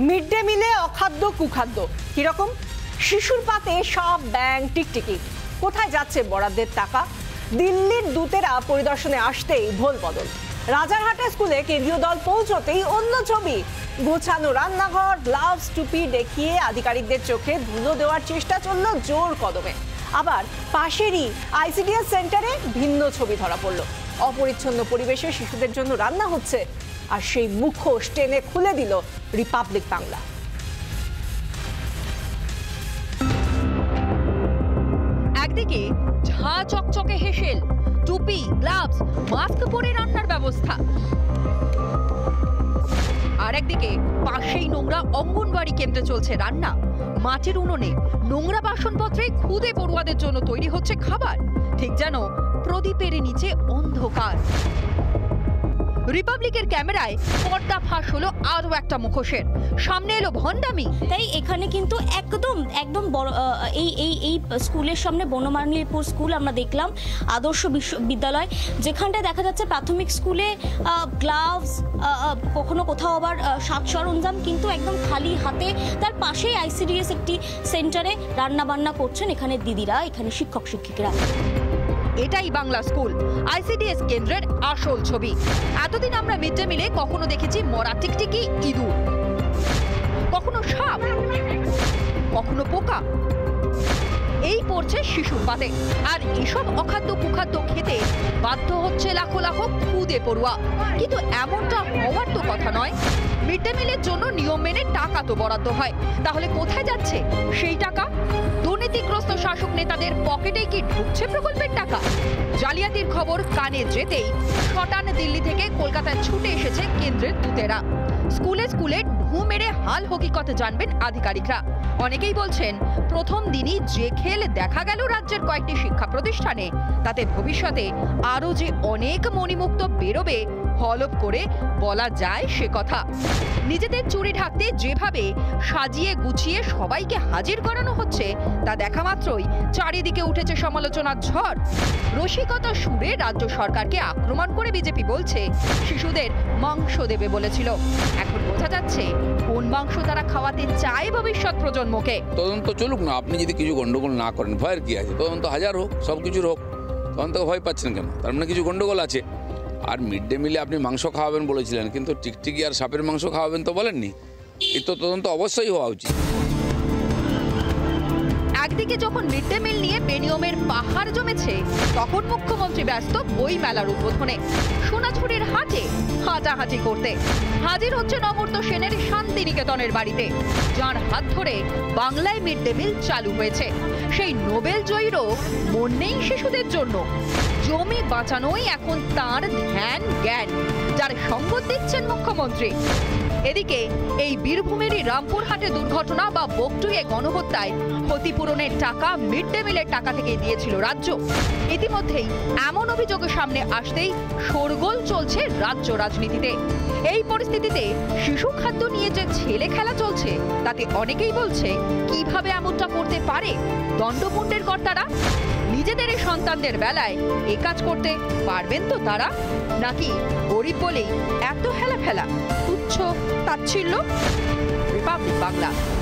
mid day मिले अखाद्य कुखाद्य किरकम शिशुर पाते सब बैंग टिकटिकी कोथाय जाच्छे बराद्देर टाका दिल्लिर दूतेरा परिदर्शने आसतेई ढोल बदल রাজারহাটা স্কুলে কেন্দ্রীয় দল পৌঁছতেই অন্য ছবি গোছানো রান্নাঘর গ্লাভস টুপি দেখিয়ে আধিকারিকদের চোখে ধুলো দেওয়ার চেষ্টা চলল জোর কদমে আবার পাশেরই আইসিডিএস সেন্টারে ভিন্ন ছবি ধরা পড়ল অপরিচ্ছন্ন পরিবেশে শিশুদের জন্য রান্না হচ্ছে আর সেই মুখোশ টেনে খুলে দিল রিপাবলিক বাংলা একদিকে ঝা চকচকে হেসেল टुपी ग्लाभस मास्क परे रान्नार व्यवस्था और एकदिके पाशेई नोंगरा अंगनबाड़ी केंद्रे चलछे रान्ना माटिर उनोने नोंगरा बासनपत्रे खुदे पड़ुआदेर जोन्नो तैरी होच्छे खाबार ठीक जानो प्रदीपेर नीचे अंधकार रिपब्लिकेर कैमराय पर्दा फाँस हलो आरो एकटा मुखोशेर सामने एलो भंडामी ताई एखाने किन्तु एकदम एकदम स्कूलेर सामने बनमानीपुर स्कूल आमरा देखलाम आदर्श विश्वविद्यालय जेखानटाय देखा जाच्छे प्राथमिक स्कूले ग्लावस कखनो कोथाओ आबार साजसरंजाम किन्तु एकदम खाली हाथे तार पाशेई आईसीडीएस एकटी सेंटारे रान्ना बान्ना करछेन एखाने दिदिरा एखाने शिक्षक शिक्षिकारा एटाई बांगला स्कूल आईसीडीएस केंद्रेर आसल छवि एतदिन आमरा मिड डे मिले कखनो देखेछि मरा टिकटिकी इदुर कखनो साप कखनो पोका এই পড়ছে শিশুর পাতে আর এসব অখাদ্য কুখাদ্য খেতে বাধ্য হচ্ছে লাখো লাখো খুদে পড়ুয়া কিন্তু এমনটা হওয়ার তো কথা নয় মিড ডে মিলের জন্য নিয়ম মেনে টাকা তো বরাদ্দ হয় তাহলে কোথায় যাচ্ছে সেই টাকা দুর্নীতিগ্রস্ত শাসক নেতাদের পকেটেই কি ঢুকছে প্রকল্পের টাকা জালিয়াতির খবর কানে যেতেই শটান দিল্লি থেকে কলকাতায় ছুটে এসেছে কেন্দ্রের দূতেরা স্কুলে স্কুলে ঢু মেরে হাল হকিকত জানবেন আধিকারিকরা অনেকেই বলছেন প্রথম দিনই যে খেল দেখা গেল রাজ্যের কয়েকটি শিক্ষা প্রতিষ্ঠানে তাতে ভবিষ্যতে আরো যে অনেক মনিমুক্ত বেরোবে হলপ করে বলা যায় সে কথা নিজেদের চুরি ঢাকতে যেভাবে সাজিয়ে গুছিয়ে সবাইকে হাজির করানো হচ্ছে তা দেখা মাত্রই চারিদিকে উঠেছে সমালোচনার ঝড় রসিকতা সুরে রাজ্য সরকারকে আক্রমণ করে বিজেপি বলছে শিশুদের মাংস দেবে বলেছিল এখন বোঝা যাচ্ছে কোন মাংস তারা খাওয়াতে চায় ভবিষ্যৎ প্রজন্মকে তদন্ত চলুক না আপনি যদি কিছু গন্ডগোল না করেন ফায়ার কি আছে তদন্ত হাজার হোক সবকিছুর হোক তদন্ত ভয় পাচ্ছেন কেন তার মানে কিছু গন্ডগোল আছে আর মিড ডে মিলে আপনি মাংস খাওয়াবেন বলেছিলেন কিন্তু টিকটিকি আর সাপের মাংস খাওয়াবেন তো বলেননি এত তদন্ত অবশ্যই হওয়া উচিত একদিকে যখন মিড ডে মিল নিয়ে বেনিয়মের পাহাড় জমেছে তখন মুখ্যমন্ত্রী ব্যস্ত বই মেলার উদ্বোধনে সোনাঝুরির হাটে হাঁটাহাঁটি করতে হাজির হচ্ছে অমর্ত্য সেনের শান্তিনিকেতনের বাড়িতে যার হাত ধরে বাংলায় মিড ডে মিল চালু হয়েছে সেই নোবেল জয়ীরও মন নেই শিশুদের জন্য জমি বাঁচানোই এখন তার ধ্যান জ্ঞান যার সঙ্গ দিচ্ছেন মুখ্যমন্ত্রী এদিকে এই বীরভূমেরই রামপুরহাটে দুর্ঘটনা বা বকটুয়ে গণহত্যায় ক্ষতিপূরণের টাকা মিড ডে মিলের টাকা থেকে দিয়েছিল রাজ্য ইতিমধ্যেই এমন অভিযোগের সামনে আসতেই শোরগোল চলছে রাজ্য রাজনীতিতে এই পরিস্থিতিতে শিশু খাদ্য নিয়ে যে ছেলে খেলা চলছে তাতে অনেকেই বলছে কিভাবে এমনটা করতে পারে দণ্ডপুণ্ডের কর্তারা নিজেদের সন্তানদের বেলায় এই কাজ করতে পারবেন তো তারা নাকি গরিব বলেই এত হেলাফেলা তুচ্ছ তাচ্ছিল্য রিপাবলিক বাংলা